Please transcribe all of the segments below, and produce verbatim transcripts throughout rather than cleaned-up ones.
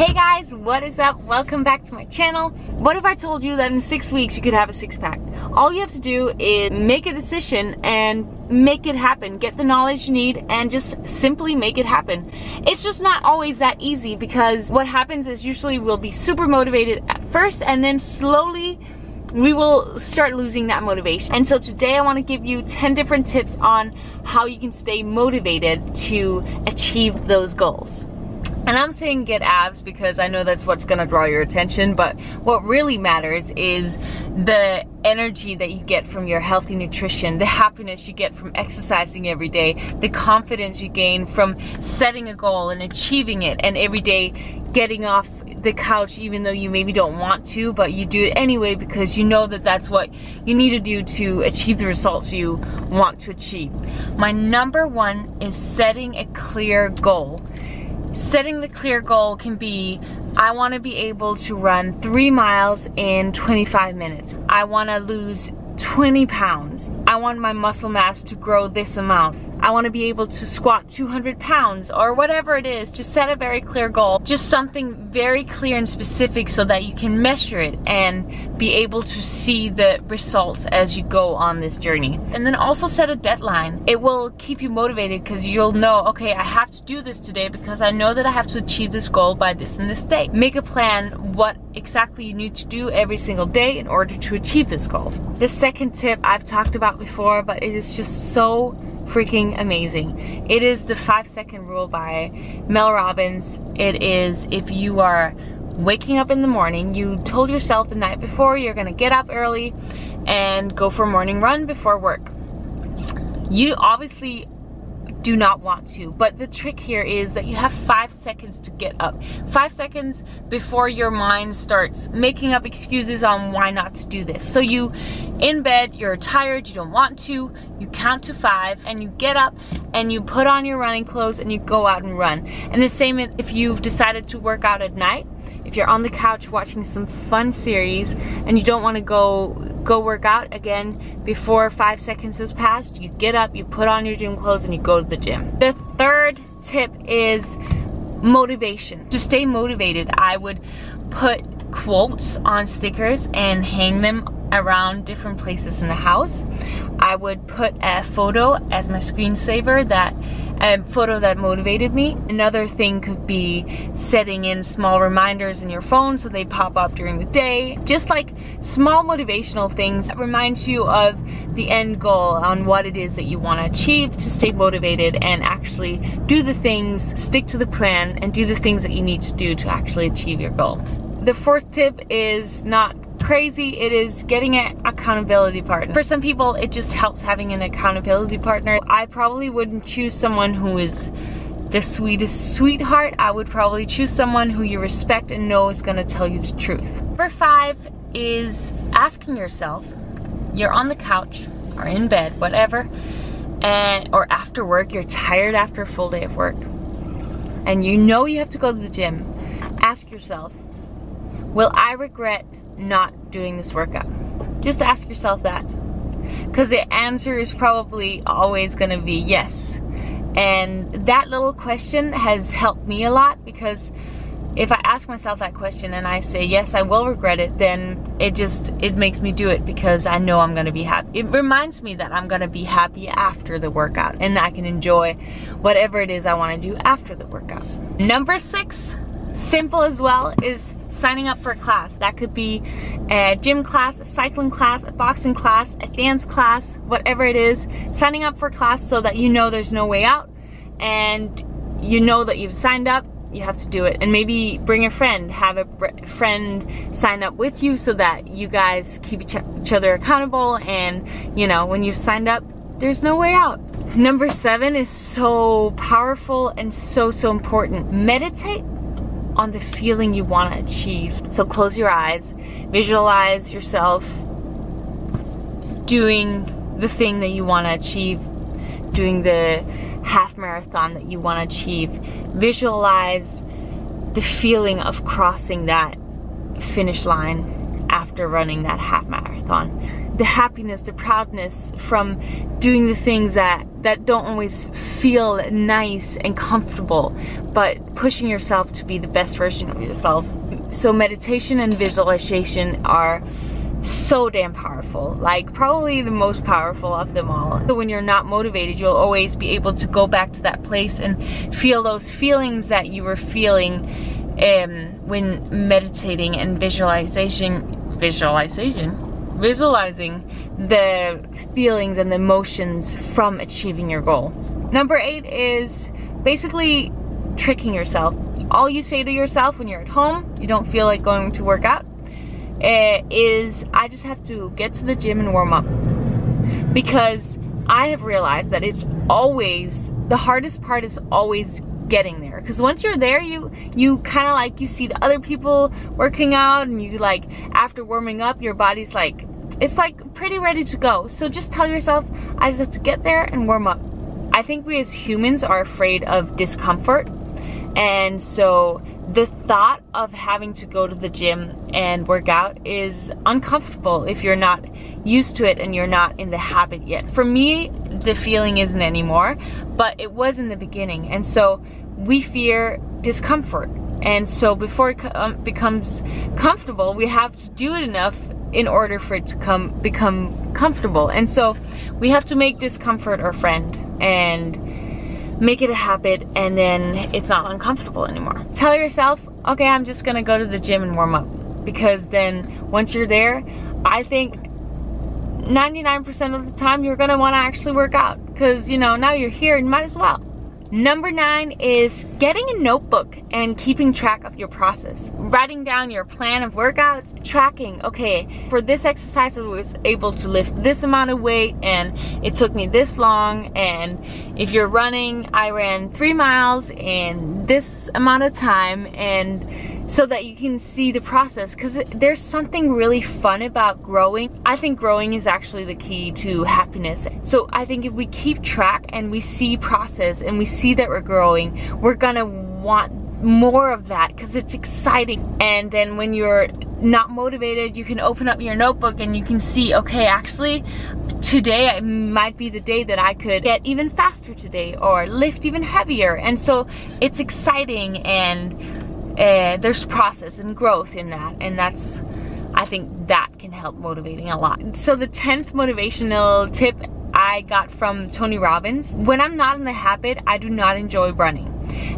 Hey guys, what is up? Welcome back to my channel. What if I told you that in six weeks you could have a six-pack? All you have to do is make a decision and make it happen. Get the knowledge you need and just simply make it happen. It's just not always that easy because what happens is usually we'll be super motivated at first and then slowly we will start losing that motivation. And so today I want to give you ten different tips on how you can stay motivated to achieve those goals. And I'm saying get abs because I know that's what's gonna draw your attention, but what really matters is the energy that you get from your healthy nutrition, the happiness you get from exercising every day, the confidence you gain from setting a goal and achieving it, and every day getting off the couch even though you maybe don't want to, but you do it anyway because you know that that's what you need to do to achieve the results you want to achieve. My number one is setting a clear goal. Setting the clear goal can be, I want to be able to run three miles in twenty-five minutes. I want to lose twenty pounds. I want my muscle mass to grow this amount. I want to be able to squat two hundred pounds or whatever it is. Just set a very clear goal. Just something very clear and specific so that you can measure it and be able to see the results as you go on this journey. And then also set a deadline. It will keep you motivated because you'll know, okay, I have to do this today because I know that I have to achieve this goal by this and this day. Make a plan what exactly you need to do every single day in order to achieve this goal. The second tip I've talked about before, but it is just so freaking amazing. It is the five second rule by Mel Robbins. It is, if you are waking up in the morning, you told yourself the night before you're gonna get up early and go for a morning run before work. You obviously do not want to, but the trick here is that you have five seconds to get up. Five seconds before your mind starts making up excuses on why not to do this. So you, in bed, you're tired, you don't want to, you count to five and you get up and you put on your running clothes and you go out and run. And the same if you've decided to work out at night. If you're on the couch watching some fun series and you don't want to go go work out again before five seconds has passed, you get up, you put on your gym clothes, and you go to the gym. The third tip is motivation. To stay motivated, I would put quotes on stickers and hang them around different places in the house. I would put a photo as my screensaver, that a photo that motivated me. Another thing could be setting in small reminders in your phone so they pop up during the day. Just like small motivational things that reminds you of the end goal on what it is that you want to achieve to stay motivated and actually do the things, stick to the plan, and do the things that you need to do to actually achieve your goal. The fourth tip is not crazy, it is getting an accountability partner. For some people, it just helps having an accountability partner. I probably wouldn't choose someone who is the sweetest sweetheart. I would probably choose someone who you respect and know is gonna tell you the truth. Number five is asking yourself, you're on the couch or in bed, whatever, and or after work, you're tired after a full day of work, and you know you have to go to the gym. Ask yourself, will I regret not doing this workout? Just ask yourself that, because the answer is probably always going to be yes. And that little question has helped me a lot, because if I ask myself that question and I say yes, I will regret it, then it just it makes me do it because I know I'm going to be happy. It reminds me that I'm going to be happy after the workout and I can enjoy whatever it is I want to do after the workout. Number six, simple as well, is signing up for a class. That could be a gym class, a cycling class, a boxing class, a dance class, whatever it is. Signing up for a class so that you know there's no way out and you know that you've signed up, you have to do it. And maybe bring a friend, have a friend sign up with you so that you guys keep each other accountable, and you know when you've signed up, there's no way out. Number seven is so powerful and so, so important. Meditate on the feeling you want to achieve. So close your eyes, visualize yourself doing the thing that you want to achieve, doing the half marathon that you want to achieve. Visualize the feeling of crossing that finish line after running that half marathon. The happiness, the proudness from doing the things that, that don't always feel nice and comfortable, but pushing yourself to be the best version of yourself. So meditation and visualization are so damn powerful, like probably the most powerful of them all. So when you're not motivated, you'll always be able to go back to that place and feel those feelings that you were feeling um, when meditating and visualization, visualization? Visualizing the feelings and the emotions from achieving your goal. Number eight is basically tricking yourself. All you say to yourself when you're at home, you don't feel like going to work out, Uh, is I just have to get to the gym and warm up, because I have realized that it's always the hardest part is always getting there, because once you're there, you you kind of like you see the other people working out, and you like after warming up your body's like it's like pretty ready to go. So just tell yourself, I just have to get there and warm up. I think we as humans are afraid of discomfort, and so the thought of having to go to the gym and work out is uncomfortable if you're not used to it and you're not in the habit yet. For me, the feeling isn't anymore, but it was in the beginning. And so we fear discomfort. And so before it um, becomes comfortable, we have to do it enough in order for it to come become comfortable. And so we have to make discomfort our friend and make it a habit, and then it's not uncomfortable anymore. Tell yourself, okay, I'm just gonna go to the gym and warm up, because then once you're there, I think ninety-nine percent of the time you're gonna wanna actually work out, because you know, now you're here and you might as well. Number nine is getting a notebook and keeping track of your process. Writing down your plan of workouts, tracking, okay, for this exercise I was able to lift this amount of weight and it took me this long, and if you're running, I ran three miles in this amount of time, and so that you can see the process, because there's something really fun about growing. I think growing is actually the key to happiness. So I think if we keep track and we see process and we see see that we're growing, we're gonna want more of that, because it's exciting. And then when you're not motivated, you can open up your notebook and you can see, okay, actually today might be the day that I could get even faster today or lift even heavier. And so it's exciting, and uh, there's process and growth in that, and that's, I think that can help motivating a lot. So the tenth motivational tip I got from Tony Robbins. When I'm not in the habit, I do not enjoy running.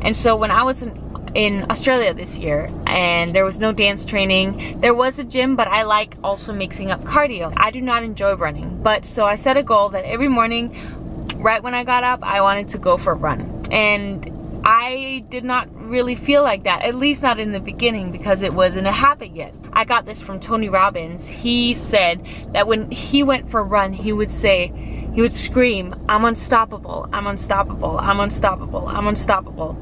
And so when I was in, in Australia this year, and there was no dance training, there was a gym, but I like also mixing up cardio. I do not enjoy running, but so I set a goal that every morning, right when I got up, I wanted to go for a run. And I did not really feel like that, at least not in the beginning, because it wasn't a habit yet. I got this from Tony Robbins. He said that when he went for a run, he would say, he would scream, I'm unstoppable, I'm unstoppable, I'm unstoppable, I'm unstoppable.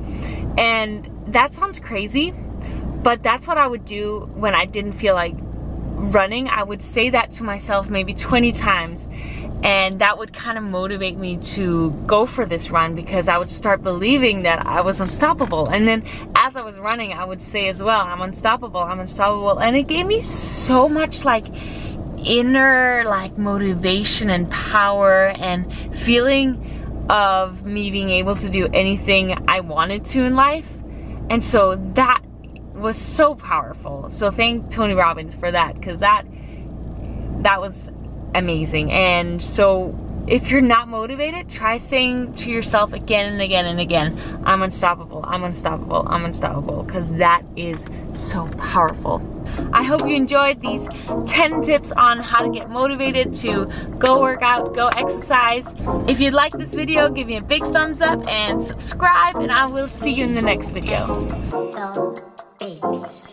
And that sounds crazy, but that's what I would do when I didn't feel like running. I would say that to myself maybe twenty times, and that would kind of motivate me to go for this run, because I would start believing that I was unstoppable. And then as I was running, I would say as well, I'm unstoppable, I'm unstoppable. And it gave me so much like inner like motivation and power and feeling of me being able to do anything I wanted to in life. And so that was so powerful. So thank Tony Robbins for that, because that that was amazing. And so if you're not motivated, try saying to yourself again and again and again, I'm unstoppable, I'm unstoppable, I'm unstoppable, because that is so powerful. I hope you enjoyed these ten tips on how to get motivated to go work out, go exercise. If you like this video, give me a big thumbs up and subscribe, and I will see you in the next video. So big.